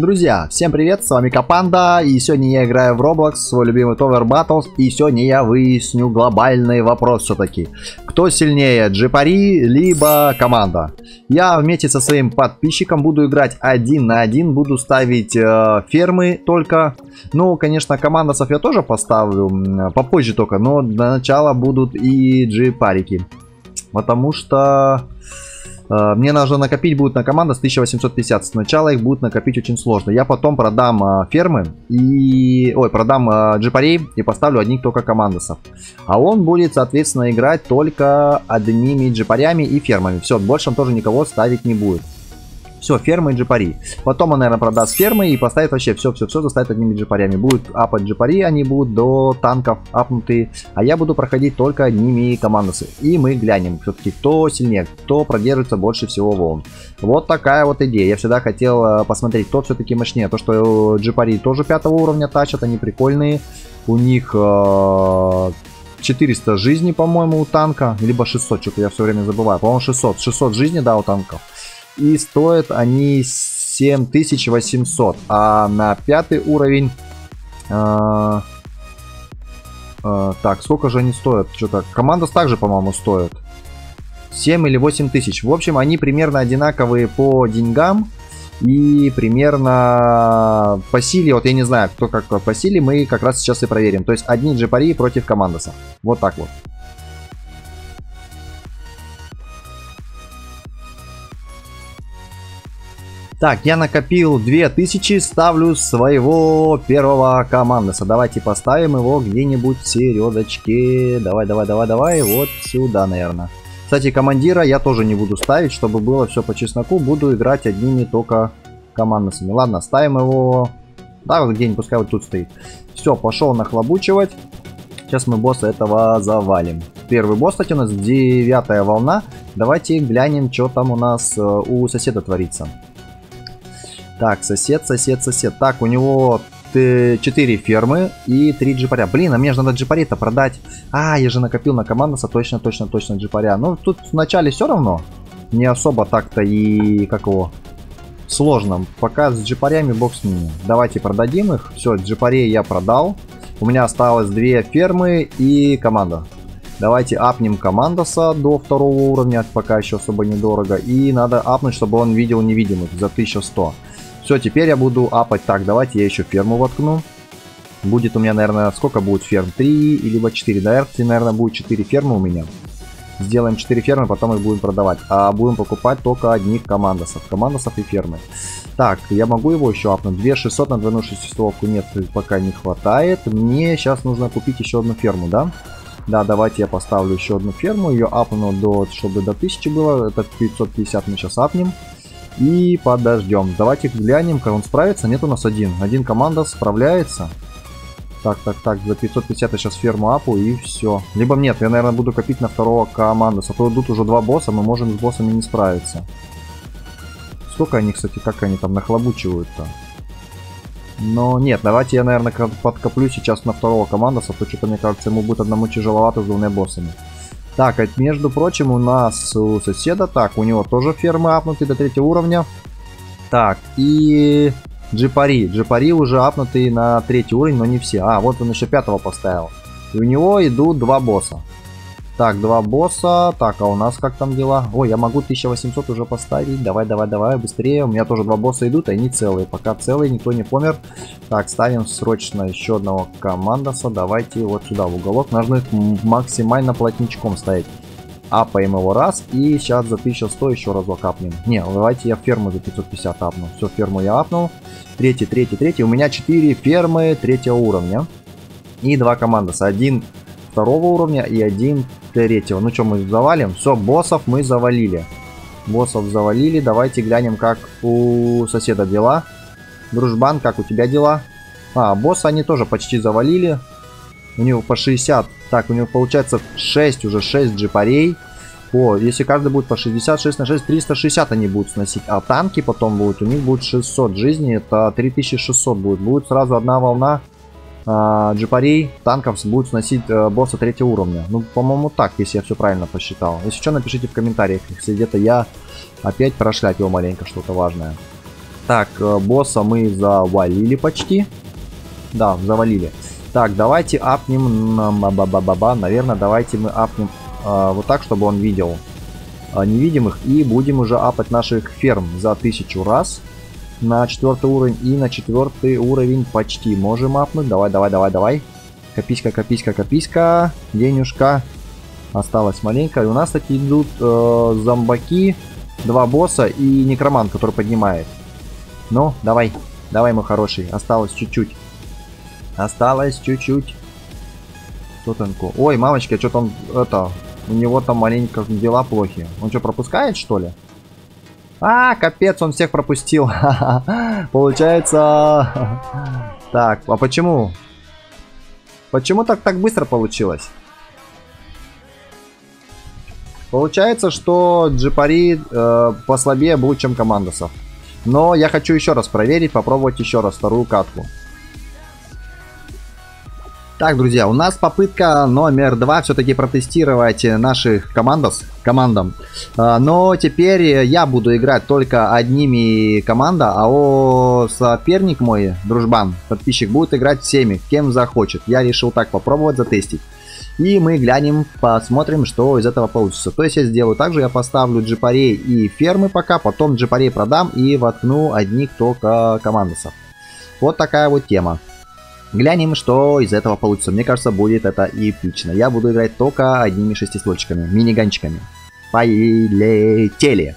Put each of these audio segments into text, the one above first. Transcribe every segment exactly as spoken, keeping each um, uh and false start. Друзья, всем привет, с вами Капанда, и сегодня я играю в Roblox, свой любимый Tower Battles, и сегодня я выясню глобальный вопрос все-таки. Кто сильнее, Джипари, либо команда? Я вместе со своим подписчиком буду играть один на один, буду ставить э, фермы только. Ну, конечно, командосов я тоже поставлю, попозже только, но для начала будут и джипарики. Потому что... мне нужно накопить будет на команду с тысяча восемьсот пятьдесят. Сначала их будет накопить очень сложно. Я потом продам э, фермы и... Ой, продам э, джипарей и поставлю одних только командосов. А он будет, соответственно, играть только одними джипарями и фермами. Все, больше он тоже никого ставить не будет. Все, фермы и джипари. Потом он, наверное, продаст фермы и поставит вообще все-все-все, заставит одними джипарями. Будут апать джипари, они будут до танков апнутые. А я буду проходить только одними командосы. И мы глянем, все-таки кто сильнее, кто продержится больше всего волн. Вот такая вот идея. Я всегда хотел посмотреть, кто все-таки мощнее. То, что джипари тоже пятого уровня тащат, они прикольные. У них... Э четыреста жизней, по-моему, у танка. Либо шестьсот, что-то я все время забываю. По-моему, шестьсот. шестьсот жизней, да, у танков. И стоят они семь тысяч восемьсот. А на пятый уровень... Э, э, так, сколько же они стоят? Что-то Командос также, по-моему, стоит. семь или восемь тысяч. В общем, они примерно одинаковые по деньгам. И примерно по силе, вот я не знаю, кто как по силе, мы как раз сейчас и проверим. То есть одни джипари против командоса. Вот так вот. Так, я накопил две тысячи, ставлю своего первого командоса. Давайте поставим его где-нибудь в середочке. Давай, давай, давай, давай, вот сюда, наверное. Кстати, командира я тоже не буду ставить, чтобы было все по чесноку. Буду играть одними только командосами. Ладно, ставим его. Да, вот где-нибудь, пускай вот тут стоит. Все, пошел нахлобучивать. Сейчас мы босса этого завалим. Первый босс, кстати, у нас девятая волна. Давайте глянем, что там у нас у соседа творится. Так, сосед, сосед, сосед. Так, у него... четыре фермы и три джипаря. Блин, а мне же надо джипари-то продать. А, я же накопил на командоса точно, точно, точно джипаря. Ну, тут вначале все равно. Не особо так-то и как его сложно. Пока с джипарями бог с ними. Давайте продадим их. Все, джипарей я продал. У меня осталось две фермы и команда. Давайте апнем командоса до второго уровня. Пока еще особо недорого. И надо апнуть, чтобы он видел невидимых за тысячу сто. Все, теперь я буду апать. Так, давайте я еще ферму воткну. Будет у меня, наверное, сколько будет ферм? три или четыре. Наверное, будет четыре фермы у меня. Сделаем четыре фермы, потом их будем продавать. А будем покупать только одних командосов. Командосов и фермы. Так, я могу его еще апнуть. две тысячи шестьсот на двойную шестистовку нет, пока не хватает. Мне сейчас нужно купить еще одну ферму, да? Да, давайте я поставлю еще одну ферму. Ее апну, до, чтобы до тысячи было. Это пятьсот пятьдесят мы сейчас апнем. И подождем. Давайте глянем, как он справится. Нет, у нас один. Один команда справляется. Так, так, так. За пятьсот пятьдесят я сейчас ферму апу и все. Либо нет, я, наверное, буду копить на второго команду. А то идут уже два босса, мы можем с боссами не справиться. Сколько они, кстати, как они там нахлобучивают-то? Но нет, давайте я, наверное, подкоплю сейчас на второго команду. А то что-то, мне кажется, ему будет одному тяжеловато с двумя боссами. Так, между прочим, у нас у соседа, так, у него тоже фермы апнуты до третьего уровня. Так, и джипари. Джипари уже апнуты на третий уровень, но не все. А, вот он еще пятого поставил. И у него идут два босса. Так, два босса. Так, а у нас как там дела? Ой, я могу тысячу восемьсот уже поставить. Давай, давай, давай, быстрее. У меня тоже два босса идут, и они целые. Пока целые, никто не помер. Так, ставим срочно еще одного командоса. Давайте вот сюда, в уголок. Нужно максимально плотничком ставить. Апаем его раз. И сейчас за тысячу сто еще разок апнем. Не, давайте я ферму за пятьсот пятьдесят апну. Все, ферму я апнул. Третий, третий, третий. У меня четыре фермы третьего уровня. И два командоса. Один второго уровня и один третьего. Ну что, мы завалим? Все, боссов мы завалили. Боссов завалили. Давайте глянем, как у соседа дела. Дружбан, как у тебя дела? А, босса они тоже почти завалили. У него по шестьдесят. Так, у него получается шесть, уже шесть джипарей. О, если каждый будет по шестьдесят, шесть на шесть, триста шестьдесят они будут сносить. А танки потом будут, у них будет шестьсот жизней, это три тысячи шестьсот будет. Будет сразу одна волна джипарей, танков будет сносить босса третьего уровня. Ну, по-моему, так, если я все правильно посчитал. Если что, напишите в комментариях, если где-то я опять прошляпил маленько что-то важное. Так, босса мы завалили почти. Да, завалили. Так, давайте апнем. Ба-ба-ба-ба-ба. Наверное, давайте мы апнем э, вот так, чтобы он видел э, невидимых. И будем уже апать наших ферм за тысячу раз. На четвертый уровень. И на четвертый уровень почти можем апнуть. Давай, давай, давай, давай. Кописька, кописька, кописька. Денежка. Осталось маленько. И у нас таки идут э, зомбаки. Два босса и некромант, который поднимает. Ну, давай. Давай, мой хороший. Осталось чуть-чуть. Осталось чуть-чуть. Что танку? Ой, мамочка, что там это? У него там маленько дела плохи. Он что, пропускает, что ли? А, капец, он всех пропустил. Получается. Так, а почему? Почему так так быстро получилось? Получается, что Джипари э, послабее будет, чем Командосов. Но я хочу еще раз проверить, попробовать еще раз вторую катку. Так, друзья, у нас попытка номер два все-таки протестировать наших командос, командам. Но теперь я буду играть только одними команда, а о соперник мой, дружбан, подписчик, будет играть всеми, кем захочет. Я решил так попробовать затестить. И мы глянем, посмотрим, что из этого получится. То есть я сделаю так же, я поставлю джипарей и фермы пока, потом джипарей продам и воткну одних только командосов. Вот такая вот тема. Глянем, что из этого получится. Мне кажется, будет это эпично. Я буду играть только одними шестиствольчиками, миниганчиками. Полетели!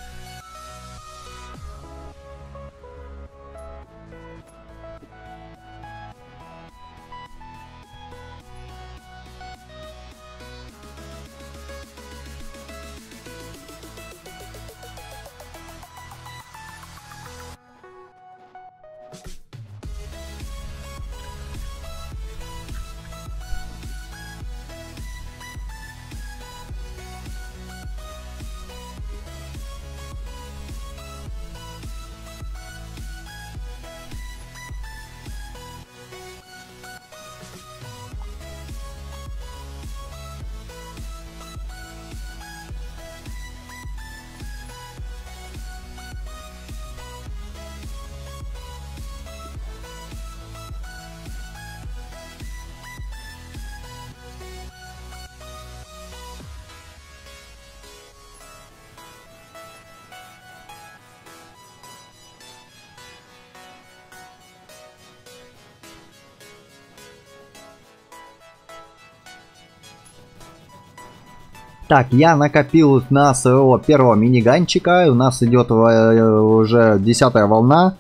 Так, я накопил на своего первого миниганчика, у нас идет уже десятая волна,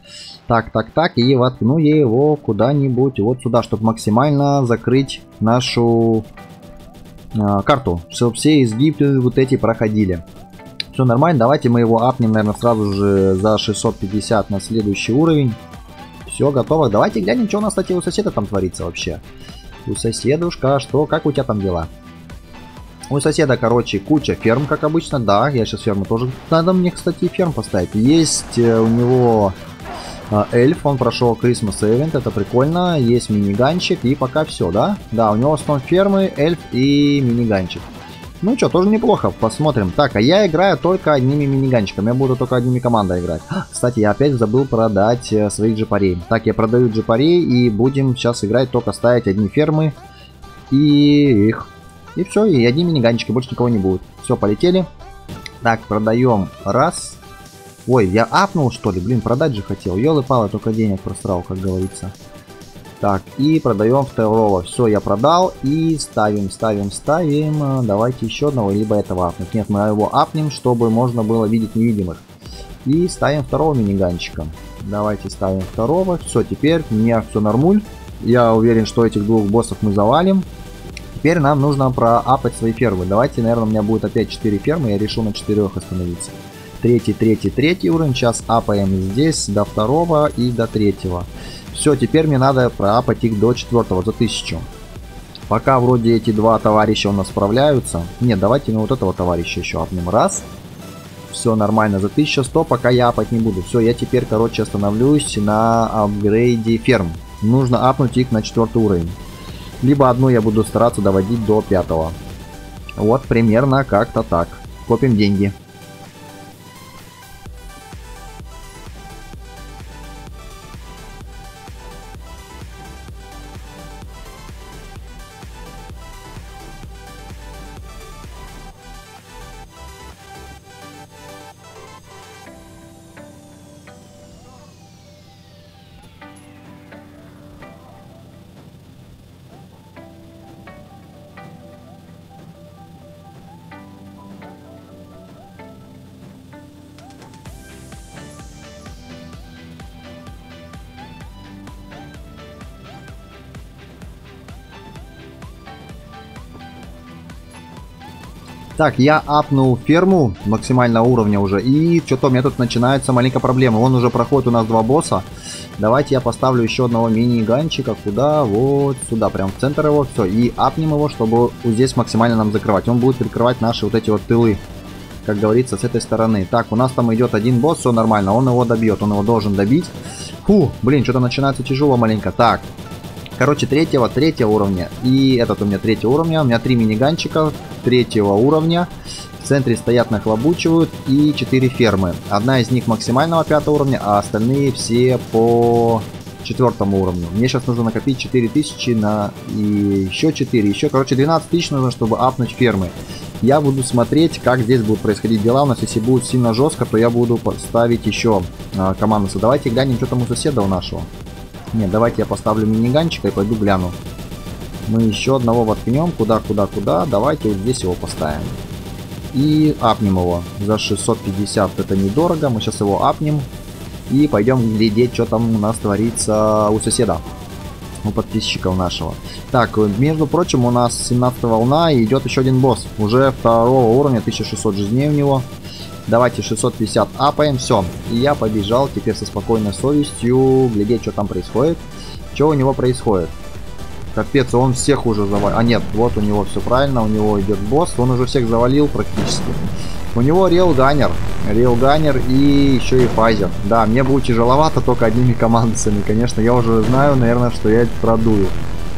так, так, так, и воткну я его куда-нибудь вот сюда, чтобы максимально закрыть нашу э, карту, чтобы все изгибы вот эти проходили. Все нормально, давайте мы его апнем, наверное, сразу же за шестьсот пятьдесят на следующий уровень. Все, готово, давайте глянем, что у нас, кстати, у соседа там творится вообще. У соседушка, что, как у тебя там дела? У соседа, короче, куча ферм, как обычно. Да, я сейчас ферму тоже... Надо мне, кстати, ферм поставить. Есть э, у него э, эльф, он прошел Christmas Event, это прикольно. Есть миниганчик, и пока все, да? Да, у него в основном фермы, эльф и миниганчик. Ну что, тоже неплохо, посмотрим. Так, а я играю только одними миниганчиками, я буду только одними командой играть. Кстати, я опять забыл продать э, своих джипарей. Так, я продаю джипарей, и будем сейчас играть, только ставить одни фермы и их... И все, и одни миниганчики, больше никого не будет. Все, полетели. Так, продаем раз. Ой, я апнул, что ли? Блин, продать же хотел. Ёлы-палы, только денег просрал, как говорится. Так, и продаем второго. Все, я продал. И ставим, ставим, ставим. Давайте еще одного, либо этого апнуть. Нет, мы его апнем, чтобы можно было видеть невидимых. И ставим второго миниганчика. Давайте ставим второго. Все, теперь у меня все нормуль. Я уверен, что этих двух боссов мы завалим. Теперь нам нужно проапать свои фермы. Давайте, наверное, у меня будет опять четыре фермы. Я решил на четыре остановиться. Третий, третий, третий уровень. Сейчас апаем здесь до второго и до третьего. Все, теперь мне надо проапать их до четвертого, за тысячу. Пока вроде эти два товарища у нас справляются. Нет, давайте мы вот этого товарища еще апнем. Раз. Все нормально, за тысячу сто, пока я апать не буду. Все, я теперь, короче, остановлюсь на апгрейде ферм. Нужно апнуть их на четвертый уровень. Либо одну я буду стараться доводить до пятого. Вот примерно как-то так. Копим деньги. Так, я апнул ферму максимального уровня уже. И что-то у меня тут начинается маленькая проблема. Он уже проходит у нас два босса. Давайте я поставлю еще одного мини-ганчика. Куда? Вот сюда. Прям в центр его. Все. И апнем его, чтобы здесь максимально нам закрывать. Он будет прикрывать наши вот эти вот тылы, как говорится, с этой стороны. Так, у нас там идет один босс, все нормально, он его добьет, он его должен добить. Фу, блин, что-то начинается тяжело маленько. Так, короче, третьего, третьего уровня. И этот у меня третьего уровня, у меня три миниганчика третьего уровня. В центре стоят, нахлобучивают, и четыре фермы. Одна из них максимального пятого уровня, а остальные все по четвертому уровню. Мне сейчас нужно накопить четыре тысячи на... и еще четыре, еще, короче, двенадцать тысяч нужно, чтобы апнуть фермы. Я буду смотреть, как здесь будут происходить дела. У нас, если будет сильно жестко, то я буду поставить еще э, командоса. Давайте глянем, что там у соседа у нашего. Нет, давайте я поставлю миниганчика и пойду гляну. Мы еще одного воткнем. Куда, куда, куда. Давайте вот здесь его поставим. И апнем его. За шестьсот пятьдесят это недорого. Мы сейчас его апнем. И пойдем глядеть, что там у нас творится у соседа. У подписчиков нашего. Так, между прочим, у нас семнадцатая волна и идет еще один босс. Уже второго уровня, тысяча шестьсот жизней у него. Давайте шестьсот пятьдесят апаем, все. И я побежал теперь со спокойной совестью глядеть, что там происходит. Что у него происходит. Капец, он всех уже завалил. А нет, вот у него все правильно, у него идет босс. Он уже всех завалил практически. У него рейлганер. Рейлганер и еще и Фейзер. Да, мне будет тяжеловато только одними командосами. Конечно, я уже знаю, наверное, что я продую.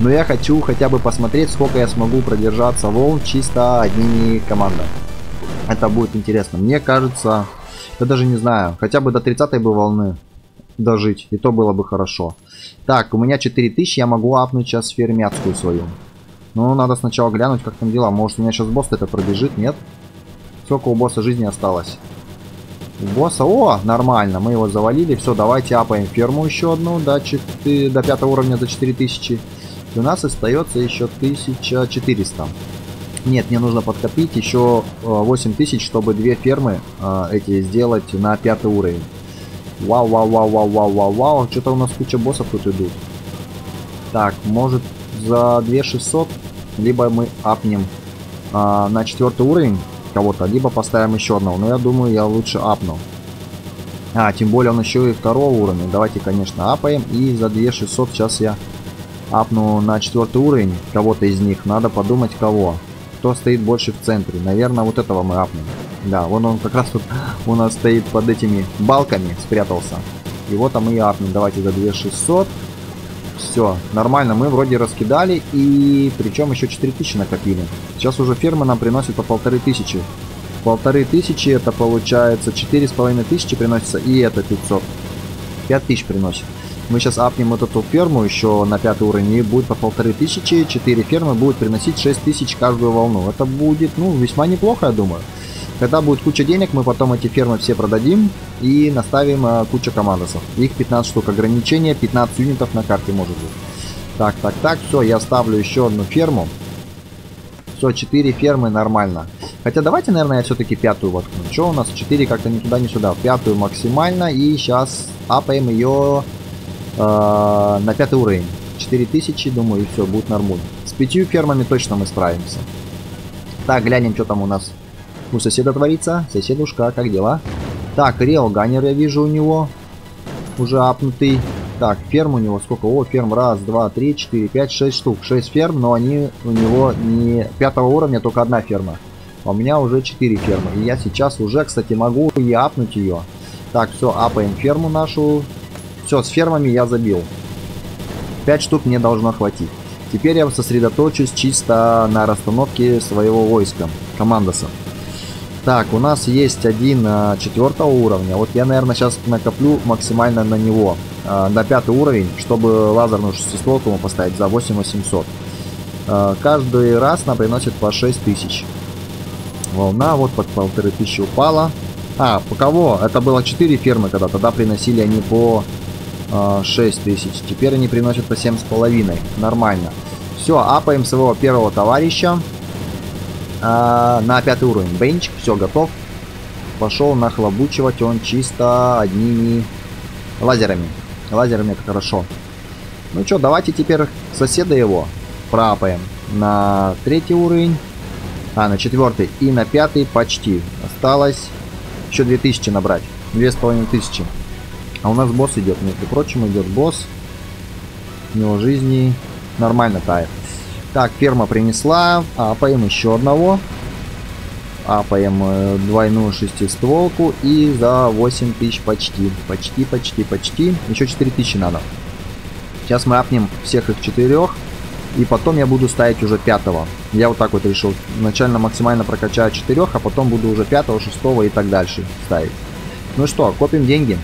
Но я хочу хотя бы посмотреть, сколько я смогу продержаться волн чисто одними командами. Это будет интересно. Мне кажется, я даже не знаю, хотя бы до тридцатой бы волны дожить. И то было бы хорошо. Так, у меня четыре тысячи, я могу апнуть сейчас фермяцкую свою. Ну, надо сначала глянуть, как там дела. Может, у меня сейчас босс это пробежит, нет? Сколько у босса жизни осталось? У босса... О, нормально, мы его завалили. Все, давайте апаем ферму еще одну до, четыре, до пятого уровня за четыре тысячи. И у нас остается еще тысяча четыреста. Нет, мне нужно подкопить еще восемь тысяч, чтобы две фермы э, эти сделать на пятый уровень. Вау, вау, вау, вау, вау, вау, вау. Что-то у нас куча боссов тут идут. Так, может за две тысячи шестьсот, либо мы апнем э, на четвертый уровень кого-то, либо поставим еще одного. Но я думаю, я лучше апну. А, тем более он еще и второго уровня. Давайте, конечно, апаем. И за две тысячи шестьсот сейчас я апну на четвертый уровень кого-то из них. Надо подумать, кого. Кто стоит больше в центре. Наверное, вот этого мы апнем. Да, вон он как раз тут у нас стоит под этими балками, спрятался. Его там и апнем. Давайте за две тысячи шестьсот. Все, нормально, мы вроде раскидали, и причем еще четыре тысячи накопили. Сейчас уже ферма нам приносит по полторы тысячи. Полторы тысячи, это получается четыре с половиной тысячи приносится, и это пятьсот. пять тысяч приносит. Мы сейчас апнем вот эту ферму еще на пятый уровень, и будет по полторы тысячи. четыре фермы будет приносить шесть тысяч каждую волну. Это будет, ну, весьма неплохо, я думаю. Когда будет куча денег, мы потом эти фермы все продадим и наставим э, кучу командосов. Их пятнадцать штук. Ограничение пятнадцать юнитов на карте может быть. Так, так, так. Все, я ставлю еще одну ферму. Все, четыре фермы нормально. Хотя давайте, наверное, я все-таки пятую воткну. Что у нас? четыре как-то ни туда, ни сюда. Пятую максимально. И сейчас апаем ее э, на пятый уровень. четыре тысячи, думаю, и все, будет нормально. С пятью фермами точно мы справимся. Так, глянем, что там у нас. У соседа творится. Соседушка, как дела? Так, рейлганер я вижу у него. Уже апнутый. Так, ферм у него сколько? О, ферм. Раз, два, три, четыре, пять, шесть штук. Шесть ферм, но они у него не пятого уровня, только одна ферма. У меня уже четыре фермы. И я сейчас уже, кстати, могу и апнуть ее. Так, все, апаем ферму нашу. Все, с фермами я забил. Пять штук мне должно хватить. Теперь я сосредоточусь чисто на расстановке своего войска. Командоса. Так, у нас есть один а, четвертого уровня. Вот я, наверное, сейчас накоплю максимально на него. А, на пятый уровень, чтобы лазерную шестистволку ему поставить за восемь тысяч восемьсот. А, каждый раз нам приносит по шесть тысяч. Волна вот под полторы тысячи упала. А, по кого? Это было четыре фермы когда. Тогда приносили они по а, шесть тысяч. Теперь они приносят по семь с половиной. Нормально. Все, апаем своего первого товарища. На пятый уровень. Бенч, все, готов. Пошел нахлобучивать он чисто одними лазерами. Лазерами это хорошо. Ну что, давайте теперь соседа его проапаем на третий уровень. А, на четвертый и на пятый почти. Осталось еще две тысячи набрать. две с половиной тысячи. А у нас босс идет, между прочим, идет босс. У него жизни нормально тает. Так, перма принесла. Апаем еще одного. Апаем двойную шестистволку. И за восемь тысяч почти. Почти, почти, почти. Еще четыре тысячи надо. Сейчас мы апнем всех их четырех. И потом я буду ставить уже пятого. Я вот так вот решил. Начально максимально прокачаю четырех, а потом буду уже пятого, шестого и так дальше ставить. Ну что, копим деньги.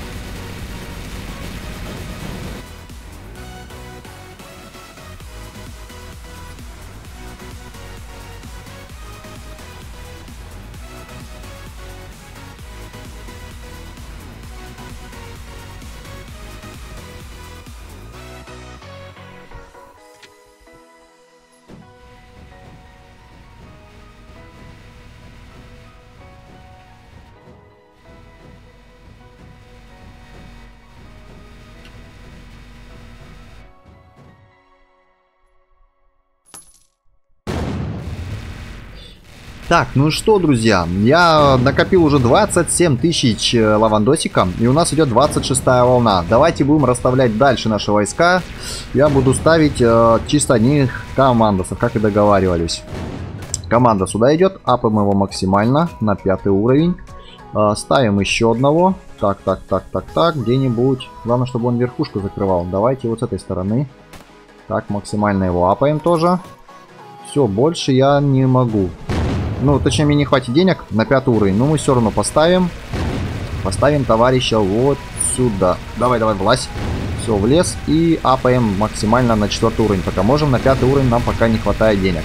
Так, ну что, друзья, я накопил уже двадцать семь тысяч лавандосика, и у нас идет двадцать шестая волна. Давайте будем расставлять дальше наши войска. Я буду ставить э, чисто одних командосов, как и договаривались. Команда сюда идет, апаем его максимально на пятый уровень. Э, ставим еще одного. Так, так, так, так, так, где-нибудь. Главное, чтобы он верхушку закрывал. Давайте вот с этой стороны. Так, максимально его апаем тоже. Все, больше я не могу. Ну, точнее, мне не хватит денег на пятый уровень, но мы все равно поставим. Поставим товарища вот сюда. Давай, давай, влазь. Все, влез. И апаем максимально на четвертый уровень. Пока можем. На пятый уровень нам пока не хватает денег.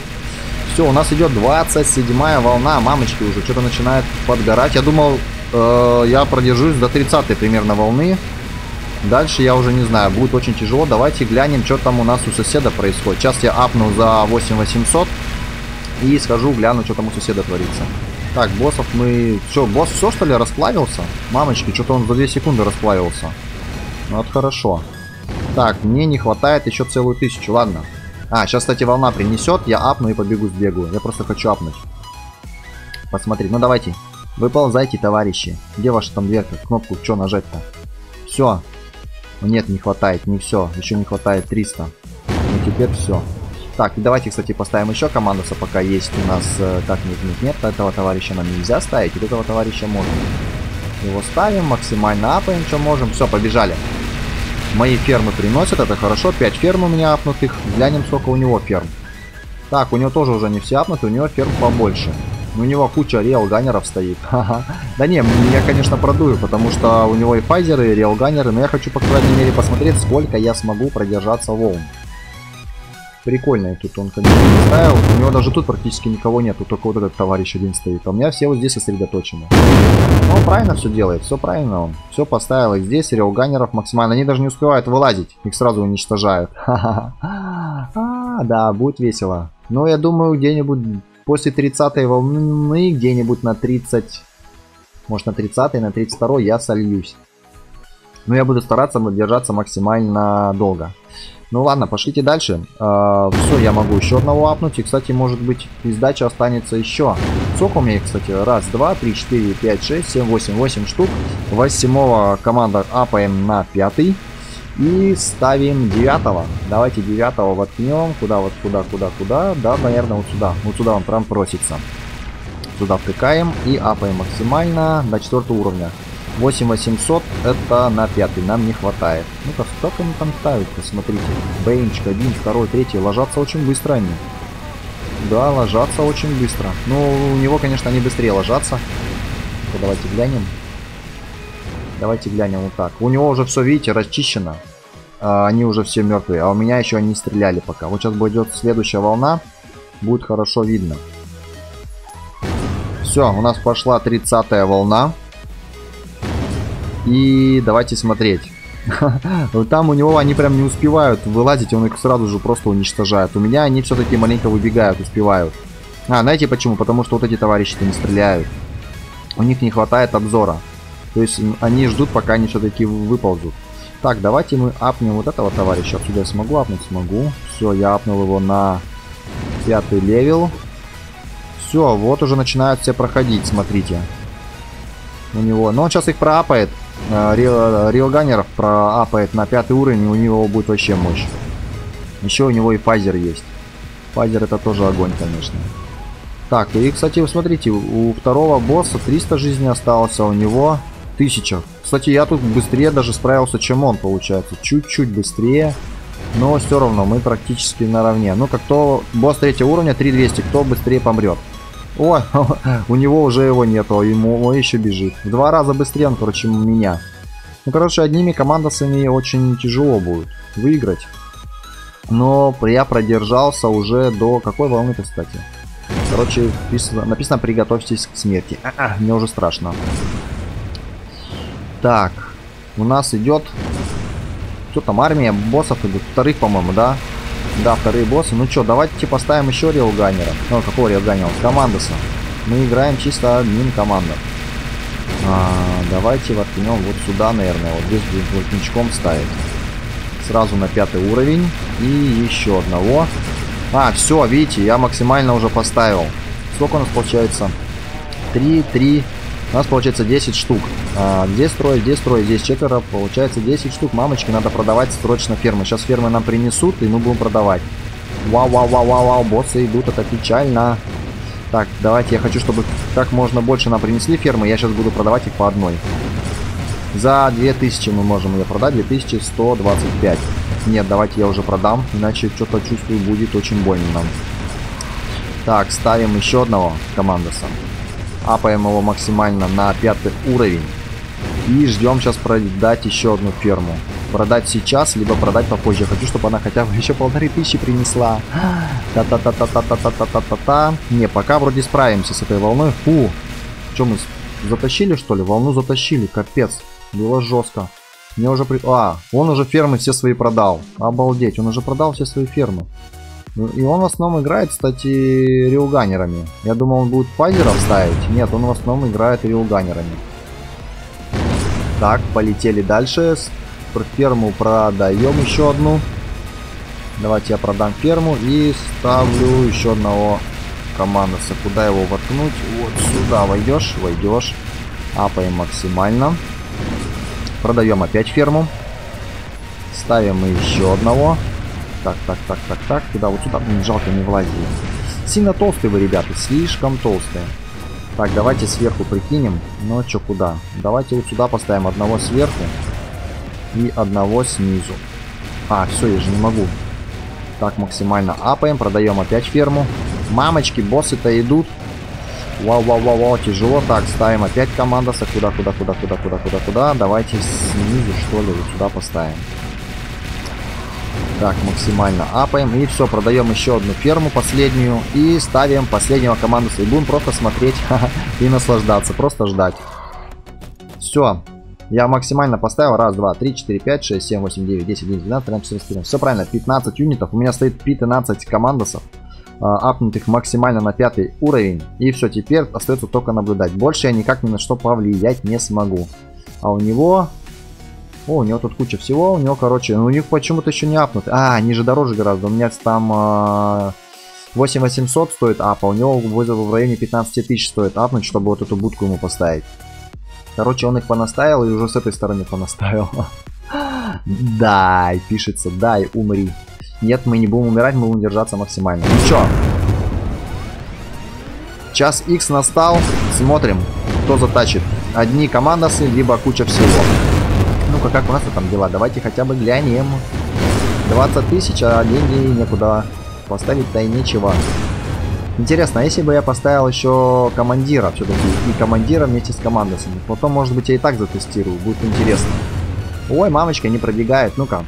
Все, у нас идет двадцать седьмая волна. Мамочки уже что-то начинает подгорать. Я думал, э, я продержусь до тридцатой примерно волны. Дальше я уже не знаю. Будет очень тяжело. Давайте глянем, что там у нас у соседа происходит. Сейчас я апну за восемь тысяч восемьсот. И схожу, гляну, что там у соседа творится. Так, боссов мы... Все, босс все, что ли, расплавился? Мамочки, что-то он за две секунды расплавился. Вот хорошо. Так, мне не хватает еще целую тысячу, ладно. А, сейчас, кстати, волна принесет. Я апну и побегу, сбегу. Я просто хочу апнуть. Посмотри, ну давайте. Выползайте, товарищи. Где ваша там дверка? Кнопку что нажать-то? Все. Нет, не хватает, не все. Еще не хватает триста. Ну теперь все. Так, давайте, кстати, поставим еще командоса, пока есть у нас... Так, нет, нет, нет, этого товарища нам нельзя ставить, вот этого товарища можно. Его ставим, максимально апаем, что можем. Все, побежали. Мои фермы приносят, это хорошо. пять ферм у меня апнутых. Глянем, сколько у него ферм. Так, у него тоже уже не все апнуты, у него ферм побольше. У него куча рейлганеров стоит. Да не, я, конечно, продую, потому что у него и фейзеры, и рейлганеры, но я хочу, по крайней мере, посмотреть, сколько я смогу продержаться волн. Прикольно, и тут он, конечно, не ставил. У него даже тут практически никого нету, только вот этот товарищ один стоит. А у меня все вот здесь сосредоточены. Он правильно все делает, все правильно он. Все поставил, и здесь рейлганеров максимально. Они даже не успевают вылазить, их сразу уничтожают. А, да, будет весело. Но я думаю, где-нибудь после тридцатой волны, где-нибудь на тридцать... Может, на тридцатой, на тридцать второй я сольюсь. Но я буду стараться держаться максимально долго. Ну ладно, пошлите дальше. Э, все, я могу еще одного апнуть. И, кстати, может быть, из дачи останется еще. Сколько у меня их, кстати? Раз, два, три, четыре, пять, шесть, семь, восемь, восемь штук. Восьмого команда апаем на пятый. И ставим девятого. Давайте девятого воткнем. Куда, вот куда, куда, куда. Да, наверное, вот сюда. Вот сюда он прям просится. Сюда втыкаем и апаем максимально до четвертого уровня. восемь тысяч восемьсот это на пятый, нам не хватает. Ну-ка, сколько они там ставят, посмотрите. Бейнчик, один, второй, третий, ложатся очень быстро они. Да, ложатся очень быстро. Ну, у него, конечно, они быстрее ложатся. Ну, давайте глянем. Давайте глянем вот так. У него уже все, видите, расчищено. А, они уже все мертвые, а у меня еще они стреляли пока. Вот сейчас будет следующая волна, будет хорошо видно. Все, у нас пошла тридцатая волна. И давайте смотреть. Там у него они прям не успевают вылазить, он их сразу же просто уничтожает. У меня они все-таки маленько выбегают, успевают. А, знаете почему? Потому что вот эти товарищи-то не стреляют. У них не хватает обзора. То есть они ждут, пока они все-таки выползут. Так, давайте мы апнем вот этого товарища. Отсюда я смогу апнуть? Смогу. Все, я апнул его на пятый левел. Все, вот уже начинают все проходить, смотрите. У него. Но он сейчас их проапает. Рейлганеров проапает на пятый уровень, и у него будет вообще мощь. Еще у него и Фейзер есть. Фейзер это тоже огонь, конечно. Так, и, кстати, вы смотрите, у второго босса триста жизней осталось, а у него тысяча. Кстати, я тут быстрее даже справился, чем он, получается. Чуть-чуть быстрее, но все равно мы практически наравне. Ну, как то босс третьего уровня, три тысячи двести, кто быстрее помрет. О, у него уже его нету, ему он еще бежит. В два раза быстрее он, короче, у меня. Ну, короче, одними командосами очень тяжело будет выиграть. Но я продержался уже до какой волны-то, кстати. Короче, написано, написано «Приготовьтесь к смерти». А-а, мне уже страшно. Так, у нас идет... Что там, армия боссов идет? Вторых, по-моему, да? Да, вторые боссы. Ну что, давайте поставим еще Рейлганера. Ну, какого Рейлганера? Командоса. Мы играем чисто админ команда. А, давайте воткнем вот сюда, наверное. Вот здесь будет воротничком ставить. Сразу на пятый уровень. И еще одного. А, все, видите, я максимально уже поставил. Сколько у нас получается? три, три. У нас получается десять штук. А, здесь трое, здесь трое, здесь четверо. Получается десять штук. Мамочки, надо продавать срочно фермы. Сейчас фермы нам принесут, и мы будем продавать. Вау, вау, вау, вау, вау, боссы идут, это печально. Так, давайте, я хочу, чтобы как можно больше нам принесли фермы. Я сейчас буду продавать их по одной. За две тысячи мы можем ее продать. две тысячи сто двадцать пять. Нет, давайте я уже продам, иначе что-то чувствую, будет очень больно нам. Так, ставим еще одного командоса. Апаем его максимально на пятый уровень. И ждем сейчас продать еще одну ферму. Продать сейчас, либо продать попозже. Я хочу, чтобы она хотя бы еще полторы тысячи принесла. Та-та-та-та-та-та-та-та-та-та. Не, пока вроде справимся с этой волной. Фу. Что мы затащили, что ли? Волну затащили, капец. Было жестко. Мне уже при... А, он уже фермы все свои продал. Обалдеть, он уже продал все свои фермы. И он в основном играет, кстати, рейлганерами. Я думал, он будет файзеров ставить. Нет, он в основном играет рейлганерами. Так, полетели дальше. Ферму продаем еще одну. Давайте я продам ферму и ставлю еще одного командоса. Куда его воткнуть? Вот сюда войдешь, войдешь. Апаем максимально. Продаем опять ферму. Ставим еще одного. Так, так, так, так, так. Туда, вот сюда. Жалко, не влазили. Сильно толстые вы, ребята. Слишком толстые. Так, давайте сверху прикинем. Ну, что, куда? Давайте вот сюда поставим одного сверху. И одного снизу. А, все, я же не могу. Так, максимально апаем. Продаем опять ферму. Мамочки, боссы-то идут. Вау, вау, вау, вау, тяжело. Так, ставим опять командоса. Куда, куда, куда, куда, куда, куда, куда. Давайте снизу, что ли, вот сюда поставим. Так, максимально апаем. И все, продаем еще одну ферму, последнюю. И ставим последнего командоса. И будем просто смотреть и наслаждаться. Просто ждать. Все. Я максимально поставил. раз, два, три, четыре, пять, шесть, семь, восемь, девять, десять, одиннадцать, двенадцать, тринадцать, четырнадцать, четырнадцать. Все правильно, пятнадцать юнитов. У меня стоит пятнадцать командосов. Апнутых максимально на пятый уровень. И все, теперь остается только наблюдать. Больше я никак ни на что повлиять не смогу. А у него... О, у него тут куча всего. У него, короче... Ну, у них почему-то еще не апнут. А, они же дороже гораздо. У меня там восемь тысяч восемьсот стоит ап. А у него в районе пятнадцати тысяч стоит апнуть, чтобы вот эту будку ему поставить. Короче, он их понаставил и уже с этой стороны понаставил. Дай, пишется. Дай, умри. Нет, мы не будем умирать, мы будем держаться максимально. Ну чё? Час X настал. Смотрим, кто затащит. Одни командосы, либо куча всего. Ну-ка, как у нас там дела? Давайте хотя бы глянем. двадцать тысяч, а деньги некуда поставить-то и нечего. Интересно, а если бы я поставил еще командира все-таки? И командира вместе с командосами. Потом, может быть, я и так затестирую. Будет интересно. Ой, мамочка не пробегает. Ну-ка.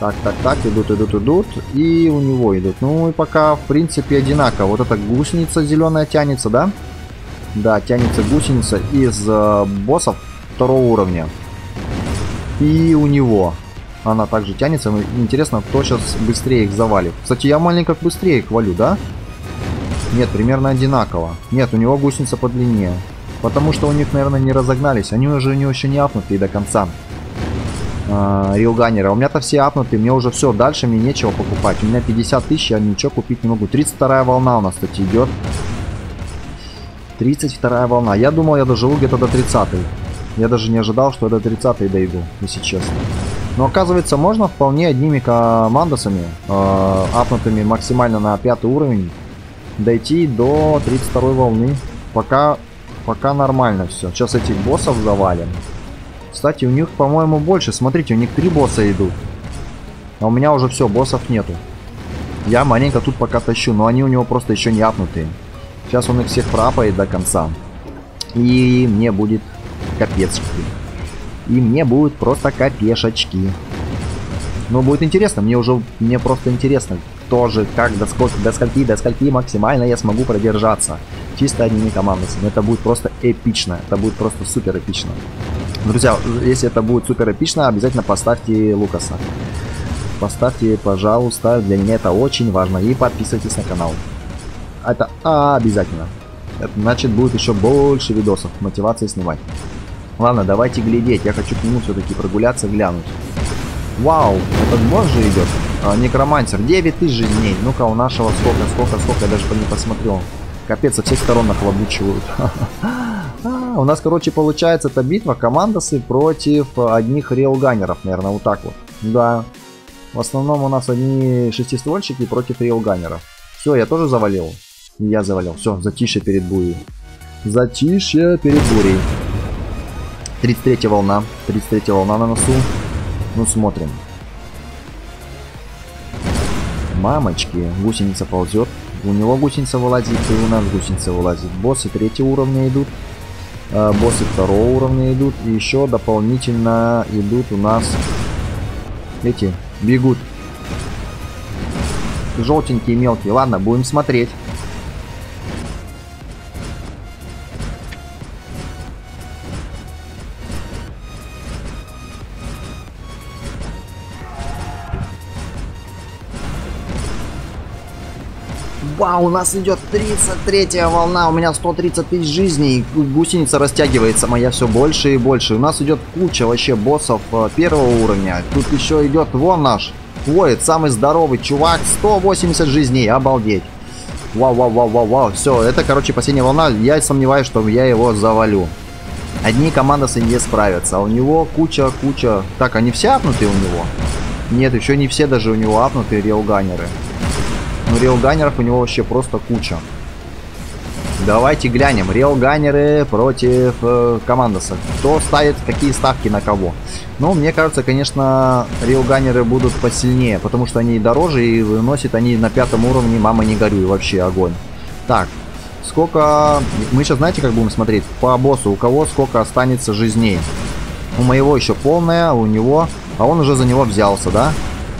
Так, так, так, идут, идут, идут. И у него идут. Ну и пока, в принципе, одинаково. Вот эта гусеница зеленая тянется, да? Да, тянется гусеница из э, боссов второго уровня. И у него. Она также тянется. Интересно, кто сейчас быстрее их завалит. Кстати, я маленько быстрее их валю, да? Нет, примерно одинаково. Нет, у него гусеница подлиннее. Потому что у них, наверное, не разогнались. Они уже у него еще не апнутые до конца. Рейлганера. У меня-то все апнуты, мне уже все, дальше мне нечего покупать. У меня пятьдесят тысяч, я ничего купить не могу. тридцать вторая волна у нас, кстати, идет. тридцать вторая волна. Я думал, я доживу где-то до тридцатой. Я даже не ожидал, что я до тридцатой дойду, если честно. Но оказывается, можно вполне одними командосами, э, апнутыми максимально на пятый уровень, дойти до тридцать второй волны. Пока, пока нормально все. Сейчас этих боссов завалим. Кстати, у них, по-моему, больше. Смотрите, у них три босса идут. А у меня уже все, боссов нету. Я маленько тут пока тащу, но они у него просто еще не апнутые. Сейчас он их всех проапает до конца. И мне будет капец. И мне будут просто капешечки. Ну, будет интересно. Мне уже, мне просто интересно, кто же, как, до скольки, до скольки, до скольки максимально я смогу продержаться. Чисто одними командами. Это будет просто эпично. Это будет просто супер эпично. Друзья, если это будет супер эпично, обязательно поставьте Лукаса. Поставьте, пожалуйста, для меня это очень важно. И подписывайтесь на канал. Это обязательно. Это значит, будет еще больше видосов, мотивации снимать. Ладно, давайте глядеть. Я хочу к нему все-таки прогуляться, глянуть. Вау, этот босс же идет. А, некромантер, девять тысяч дней. Ну-ка, у нашего сколько, сколько, сколько, я даже не посмотрел. Капец, со всех сторон нахлобучивают. У нас, короче, получается, эта битва командосы против одних рейлганеров, наверное, вот так вот. Да. В основном у нас одни шестиствольщики против рейлганеров. Все, я тоже завалил. Я завалил. Все, затишье перед бурей. Затишье перед бурей. тридцать третья волна. тридцать третья волна на носу. Ну, смотрим. Мамочки. Гусеница ползет. У него гусеница вылазит, и у нас гусеница вылазит. Боссы третьего уровня идут. Боссы второго уровня идут. И еще дополнительно идут у нас эти... Бегут. Желтенькие, мелкие. Ладно, будем смотреть. Вау, у нас идет тридцать третья волна. У меня сто тридцать тысяч жизней. Гусеница растягивается моя все больше и больше. У нас идет куча вообще боссов первого уровня. Тут еще идет вон наш Воид, самый здоровый чувак. сто восемьдесят жизней. Обалдеть. Вау, вау, вау, вау, вау. Все, это, короче, последняя волна. Я сомневаюсь, что я его завалю. Одни командосы не справятся. У него куча, куча... Так, они все апнутые у него? Нет, еще не все даже у него апнутые рейлганеры. Ну, рейлганеров у него вообще просто куча. Давайте глянем. Рейлганеры против э, командосов. Кто ставит, какие ставки на кого. Ну, мне кажется, конечно, рейлганеры будут посильнее, потому что они дороже и выносят они на пятом уровне. Мама, не горюй, вообще огонь. Так, сколько... Мы сейчас, знаете, как будем смотреть? По боссу, у кого сколько останется жизней. У моего еще полная, у него... А он уже за него взялся, да?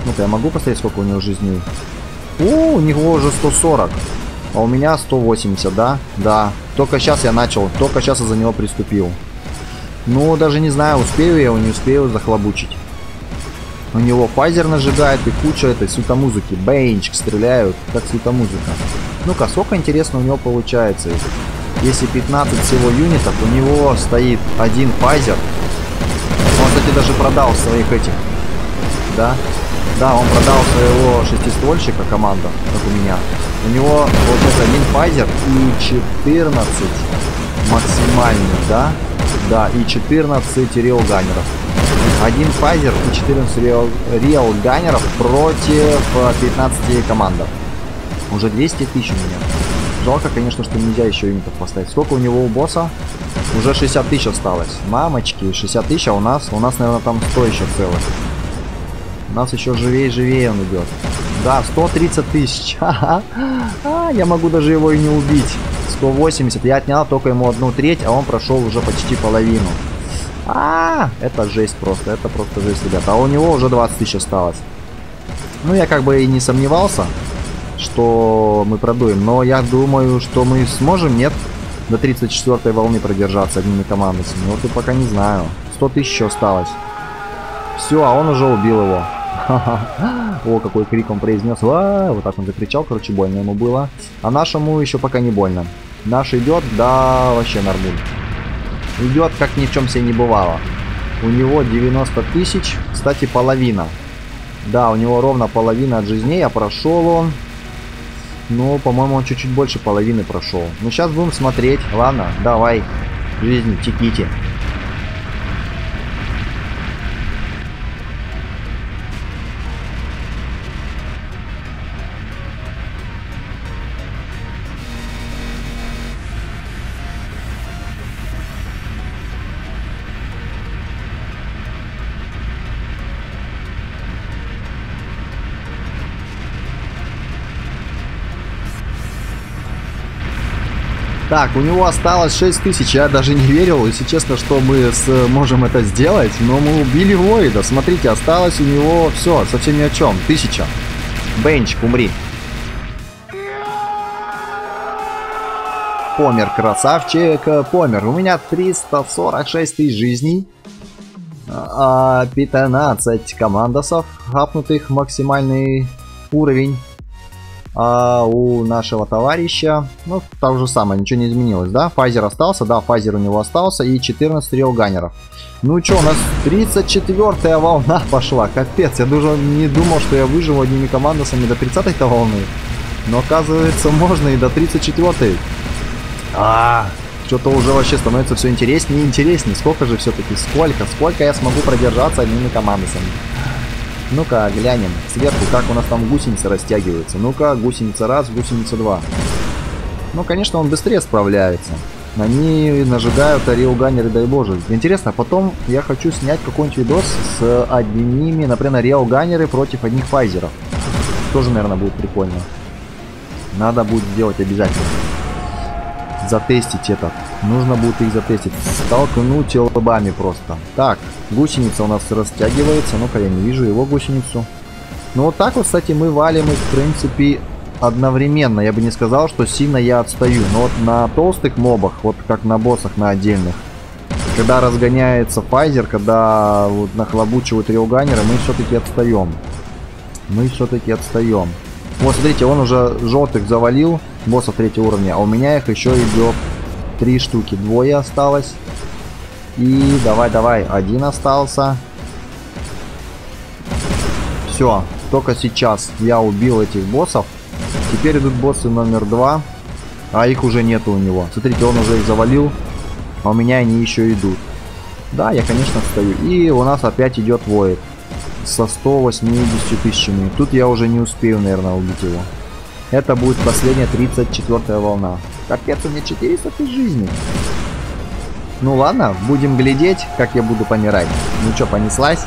Ну-ка, я могу посмотреть, сколько у него жизней? О, у него уже сто сорок, а у меня сто восемьдесят, да? Да, только сейчас я начал, только сейчас я за него приступил. Ну, даже не знаю, успею я его, не успею захлобучить. У него Фейзер нажигает и куча этой светомузыки. Бейнчик стреляют, как светомузыка. Ну-ка, сколько, интересно, у него получается. Если пятнадцать всего юнитов, у него стоит один Фейзер. Он, кстати, даже продал своих этих, да? Да, он продал своего шестиствольщика, команду, как у меня. У него получается один Фейзер и четырнадцать максимальных, да? Да, и четырнадцать рейлганеров. Один Фейзер и четырнадцать рейлганеров против пятнадцати командов. Уже двести тысяч у меня. Жалко, конечно, что нельзя еще юнитов поставить. Сколько у него у босса? Уже шестьдесят тысяч осталось. Мамочки, шестьдесят тысяч, а у нас, у нас, наверное, там сто еще целых. У нас еще живее-живее он идет. Да, сто тридцать тысяч. А, я могу даже его и не убить. сто восемьдесят. Я отнял только ему одну треть, а он прошел уже почти половину. А, это жесть просто. Это просто жесть, ребята. А у него уже двадцать тысяч осталось. Ну, я как бы и не сомневался, что мы продуем. Но я думаю, что мы сможем, нет, до тридцать четвёртой волны продержаться одними командами. Вот и пока не знаю. сто тысяч осталось. Все, а он уже убил его. О, какой крик он произнес. А, вот так он закричал, короче, больно ему было. А нашему еще пока не больно. Наш идет, да, вообще нормально. Идет, как ни в чем себе не бывало. У него девяносто тысяч, кстати, половина. Да, у него ровно половина от жизней, а прошел он Но, по-моему, он чуть-чуть больше половины прошел. Ну, сейчас будем смотреть. Ладно, давай. Жизнь, теките. Так, у него осталось шесть тысяч, я даже не верил, если честно, что мы сможем это сделать, но мы убили Воида, смотрите, осталось у него все, совсем ни о чем, тысяча. Бенчик, умри. Помер, красавчик, помер. У меня триста сорок шесть тысяч жизней, пятнадцать командосов, хапнутых, максимальный уровень. А у нашего товарища, ну, то же самое, ничего не изменилось, да? Фейзер остался, да, Фейзер у него остался, и четырнадцать рейлганеров. Ну чё, у нас тридцать четвёртая волна пошла, капец, я даже не думал, что я выживу одними командосами до тридцатой-то волны. Но оказывается, можно и до тридцать четвёртой. А, что-то уже вообще становится все интереснее и интереснее, сколько же все-таки, сколько, сколько я смогу продержаться одними командосами. Ну-ка, глянем сверху, как у нас там гусеницы растягиваются. Ну-ка, гусеница раз, гусеница два. Ну, конечно, он быстрее справляется. Они нажигают рейлганеры, дай боже. Интересно, потом я хочу снять какой-нибудь видос с одними, например, рейлганеры против одних фейзеров. Тоже, наверное, будет прикольно. Надо будет делать обязательно. Затестить этот. Нужно будет их затестить. Столкнуть лбами просто. Так, гусеница у нас растягивается. Ну-ка, я не вижу его гусеницу. Ну, вот так вот, кстати, мы валим их, в принципе, одновременно. Я бы не сказал, что сильно я отстаю. Но вот на толстых мобах, вот как на боссах на отдельных, когда разгоняется Фейзер, когда вот нахлобучивают рейлганеры, мы все-таки отстаем. Мы все-таки отстаем. Вот, смотрите, он уже желтых завалил, боссов третьего уровня, а у меня их еще идет три штуки, двое осталось. И давай, давай, один остался. Все, только сейчас я убил этих боссов. Теперь идут боссы номер два, а их уже нету у него. Смотрите, он уже их завалил, а у меня они еще идут. Да, я, конечно, встаю. И у нас опять идет Void со ста восьмидесятью тысячами. Тут я уже не успею, наверное, убить его. Это будет последняя тридцать четвёртая волна. Капец, у меня четыреста тысяч жизней. Ну ладно, будем глядеть, как я буду помирать. Ну что, понеслась?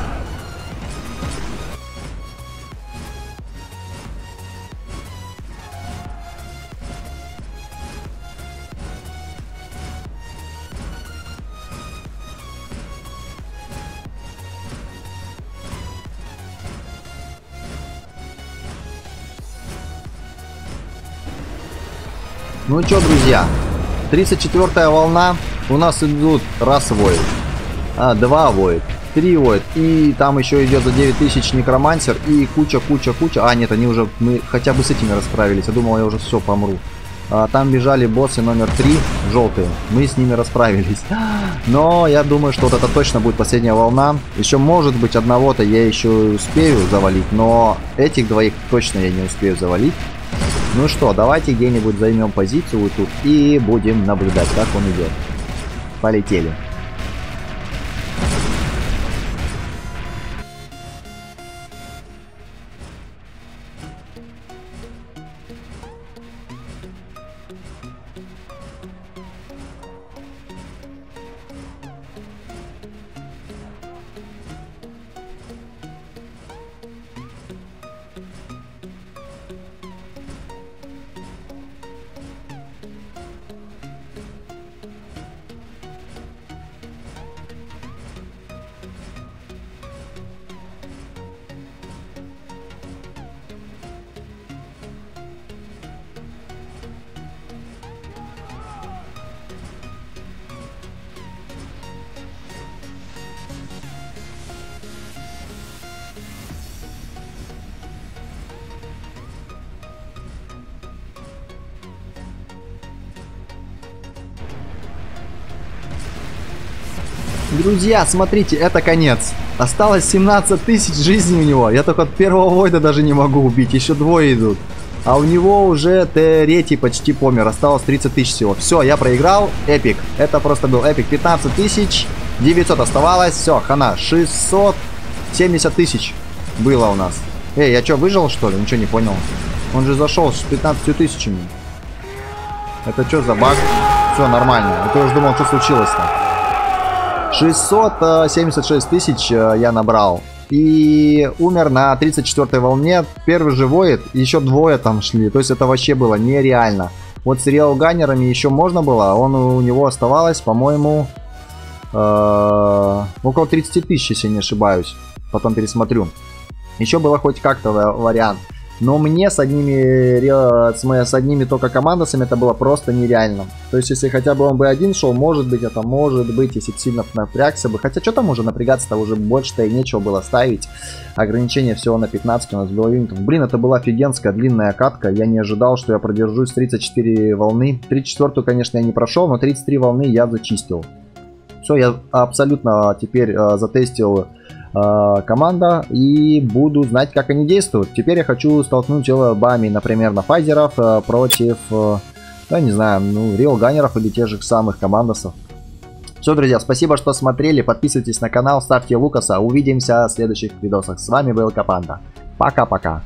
Ну что, друзья, тридцать четвёртая волна, у нас идут раз Void, а, два Void, три Void, и там еще идет за девять тысяч некромансер и куча-куча-куча. А, нет, они уже, мы хотя бы с этими расправились, я думал, я уже все, помру. А, там бежали боссы номер три, желтые, мы с ними расправились. Но я думаю, что вот это точно будет последняя волна. Еще, может быть, одного-то я еще успею завалить, но этих двоих точно я не успею завалить. Ну что, давайте где-нибудь займем позицию вот тут и будем наблюдать, как он идет. Полетели. Друзья, смотрите, это конец. Осталось семнадцать тысяч жизней у него. Я только от первого Войда даже не могу убить. Еще двое идут. А у него уже третий почти помер. Осталось тридцать тысяч всего. Все, я проиграл. Эпик. Это просто был эпик. пятнадцать тысяч. девятьсот оставалось. Все, хана. шестьсот семьдесят тысяч было у нас. Эй, я что, выжил, что ли? Ничего не понял. Он же зашел с пятнадцатью тысячами. Это что за баг? Все нормально. А то я уже думал, что случилось-то. шестьсот семьдесят шесть тысяч я набрал. И умер на тридцать четвёртой волне. Первый же воет, еще двое там шли. То есть это вообще было нереально. Вот с рейлганерами еще можно было. Он, у него оставалось, по-моему, э-э, около тридцати тысяч, если не ошибаюсь. Потом пересмотрю. Еще было хоть как-то вариант. Но мне с одними, с одними только командосами это было просто нереально. То есть если хотя бы он бы один шел, может быть, это может быть, если бы сильно напрягся бы. Хотя что там уже напрягаться-то, уже больше-то и нечего было ставить. Ограничение всего на пятнадцать у нас было юнитов. Блин, это была офигенская длинная катка. Я не ожидал, что я продержусь тридцать четыре волны. тридцать четвёртую, конечно, я не прошел, но тридцать три волны я зачистил. Все, я абсолютно теперь э, затестил... команда и буду знать, как они действуют. Теперь я хочу столкнуть лбами, например, на файзеров против, я не знаю, ну, рейлганеров или тех же самых командосов. Все, друзья, спасибо, что смотрели. Подписывайтесь на канал, ставьте лукаса. Увидимся в следующих видосах. С вами был Капанда. Пока-пока.